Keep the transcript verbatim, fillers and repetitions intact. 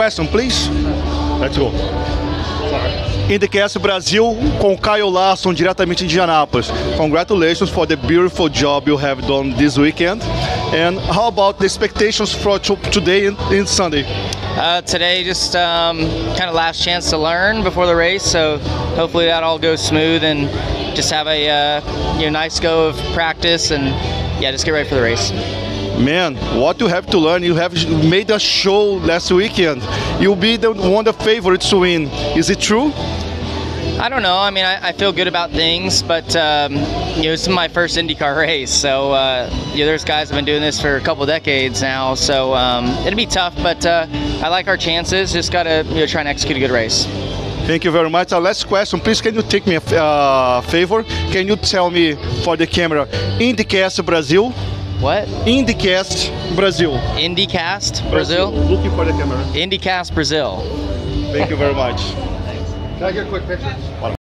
question, please? Let's go. IndyCast Brazil com Kyle Larson, diretamente de Indianapolis. Congratulations for the beautiful job you have done this weekend. And how about the expectations for today and, and Sunday? Uh, today, just um, kind of last chance to learn before the race, so hopefully that all goes smooth and just have a uh, you know, nice go of practice and, yeah, just get ready for the race. Man, what you have to learn, you have made a show last weekend. You'll be the one of the favorites to win. Is it true? I don't know. I mean, I, I feel good about things, but um, you know, this is my first IndyCar race. So, uh, you know, there's guys that have been doing this for a couple decades now. So, um, it'll be tough, but uh, I like our chances. Just got to you know, try and execute a good race. Thank you very much. Our last question, please, can you take me a uh, favor? Can you tell me for the camera, IndyCast Brazil? What? IndyCast Brazil. IndyCast Brazil? Brazil. Looking for the camera. IndyCast Brazil. Thank you very much. Can I get a quick picture?